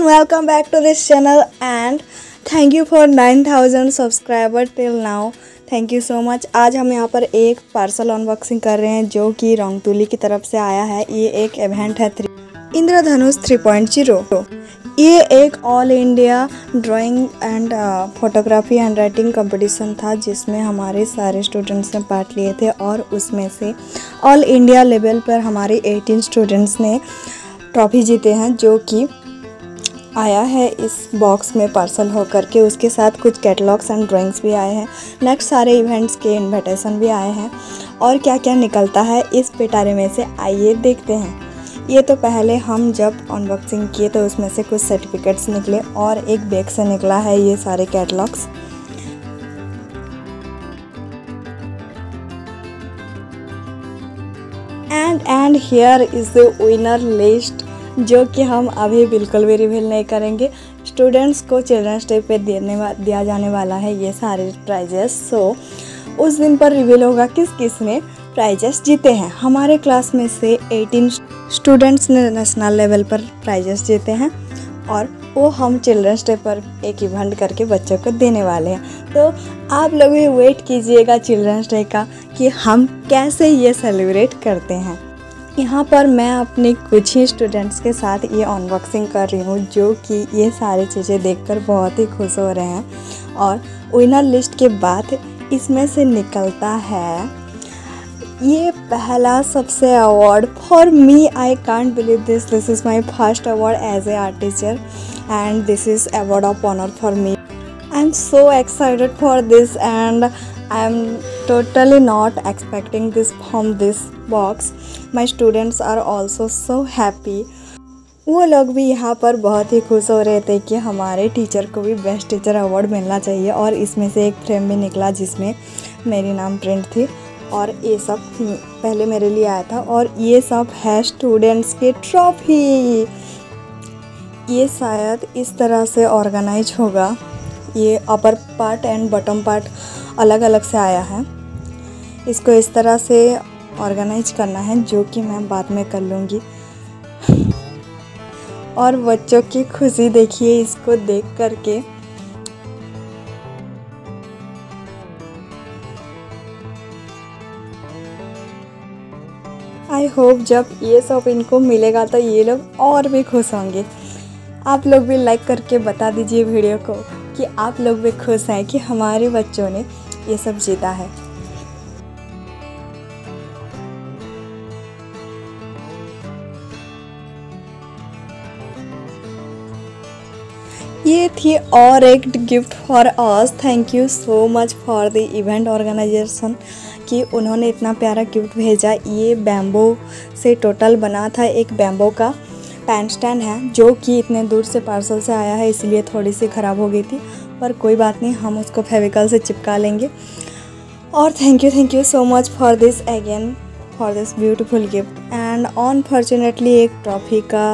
everyone, welcome back to this channel and thank you for 9000 subscriber till now. Thank you so much. आज हम यहाँ पर एक parcel unboxing कर रहे हैं जो कि रंगतुली की तरफ से आया है. ये एक इवेंट है इंद्रधनुष 3.0. ये एक all India drawing and photography handwriting competition था जिसमें हमारे सारे स्टूडेंट्स ने पार्ट लिए थे और उसमें से ऑल इंडिया लेवल पर हमारे 18 स्टूडेंट्स ने ट्रॉफी जीते हैं जो कि आया है इस बॉक्स में पार्सल होकर के. उसके साथ कुछ कैटलॉग्स एंड ड्राइंग्स भी आए हैं. नेक्स्ट सारे इवेंट्स के इन्विटेशन भी आए हैं और क्या क्या निकलता है इस पिटारे में से आइए देखते हैं. ये तो पहले हम जब अनबॉक्सिंग किए तो उसमें से कुछ सर्टिफिकेट्स निकले और एक बैग से निकला है ये सारे catalogues. And here is the winner list जो कि हम अभी बिल्कुल भी रिवील नहीं करेंगे. स्टूडेंट्स को चिल्ड्रंस डे पे दिया जाने वाला है ये सारे प्राइजेस. सो उस दिन पर रिवील होगा किस किसने प्राइजेस जीते हैं. हमारे क्लास में से 18 स्टूडेंट्स ने नेशनल लेवल पर प्राइजेस जीते हैं और वो हम चिल्ड्रंस डे पर एक इवेंट करके बच्चों को देने वाले हैं. तो आप लोग भी वेट कीजिएगा चिल्ड्रंस डे का कि हम कैसे ये सेलिब्रेट करते हैं. यहाँ पर मैं अपने कुछ ही स्टूडेंट्स के साथ ये अनबॉक्सिंग कर रही हूँ जो कि ये सारी चीज़ें देखकर बहुत ही खुश हो रहे हैं. और विनर लिस्ट के बाद इसमें से निकलता है ये पहला सबसे award. For me I can't believe this is my first award as a art teacher and this is award of honour for me. I am so excited for this and I am totally not expecting this from this box. My students are also so happy. वो लोग भी यहाँ पर बहुत ही खुश हो रहे थे कि हमारे टीचर को भी बेस्ट टीचर अवार्ड मिलना चाहिए. और इसमें से एक फ्रेम भी निकला जिसमें मेरी नाम प्रिंट थी और ये सब पहले मेरे लिए आया था. और ये सब है स्टूडेंट्स की ट्रॉफी. ये शायद इस तरह से ऑर्गेनाइज होगा. ये upper part and bottom part अलग अलग से आया है. इसको इस तरह से ऑर्गेनाइज करना है जो कि मैं बाद में कर लूँगी. और बच्चों की खुशी देखिए इसको देख करके. आई होप जब ये सब इनको मिलेगा तो ये लोग और भी खुश होंगे. आप लोग भी लाइक करके बता दीजिए वीडियो को कि आप लोग भी खुश हैं कि हमारे बच्चों ने ये सब जीता है. ये थी और एक gift for us. Thank you so much for the event organisation कि उन्होंने इतना प्यारा गिफ्ट भेजा. ये बैम्बो से टोटल बना था. एक बैम्बो का पैन स्टैंड है जो कि इतने दूर से पार्सल से आया है इसलिए थोड़ी सी ख़राब हो गई थी पर कोई बात नहीं, हम उसको फेविकॉल से चिपका लेंगे. और thank you so much for this again for this beautiful gift. And unfortunately एक ट्रॉफी का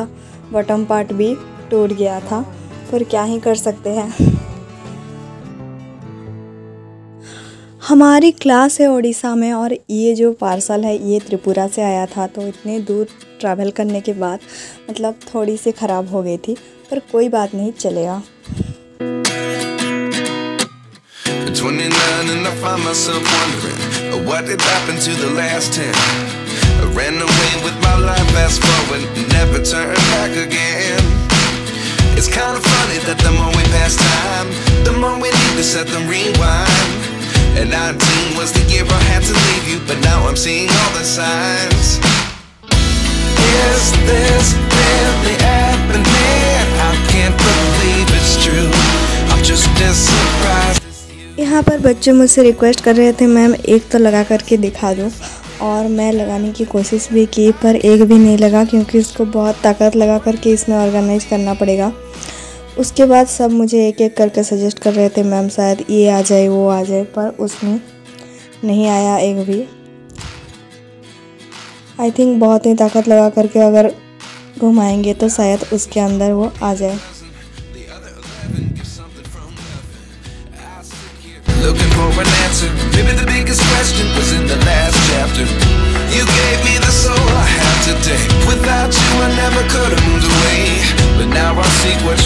बॉटम पार्ट भी टूट गया था पर क्या ही कर सकते हैं. हमारी क्लास है ओडिशा में और ये जो पार्सल है ये त्रिपुरा से आया था. तो इतने दूर ट्रैवल करने के बाद मतलब थोड़ी सी ख़राब हो गई थी पर कोई बात नहीं, चलेगा. It's kind of funny that the more we pass time, the more we need to set the rewind. And 19 was the year I had to leave you, but now I'm seeing all the signs. Is this really happening? I can't believe it's true. I'm just as surprised. यहाँ पर बच्चे मुझसे request कर रहे थे ma'am एक तो लगा करके दिखा दो. और मैं लगाने की कोशिश भी की पर एक भी नहीं लगा क्योंकि इसको बहुत ताकत लगा करके इसमें ऑर्गेनाइज करना पड़ेगा. उसके बाद सब मुझे एक एक करके सजेस्ट कर रहे थे मैम शायद ये आ जाए वो आ जाए पर उसमें नहीं आया एक भी. आई थिंक बहुत ही ताकत लगा करके अगर घुमाएंगे तो शायद उसके अंदर वो आ जाए. Without you I never could have moved away, but now I see what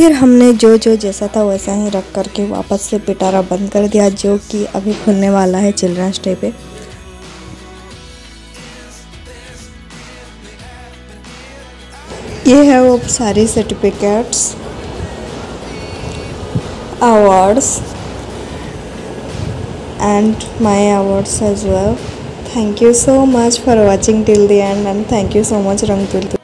फिर हमने जो जैसा था वैसा ही रख करके वापस से पिटारा बंद कर दिया, जो कि अभी खुलने वाला है चिल्ड्रंस डे पे। ये है वो सारी certificates, awards and my awards as well. Thank you so much for watching till the end and thank you so much Rangtul.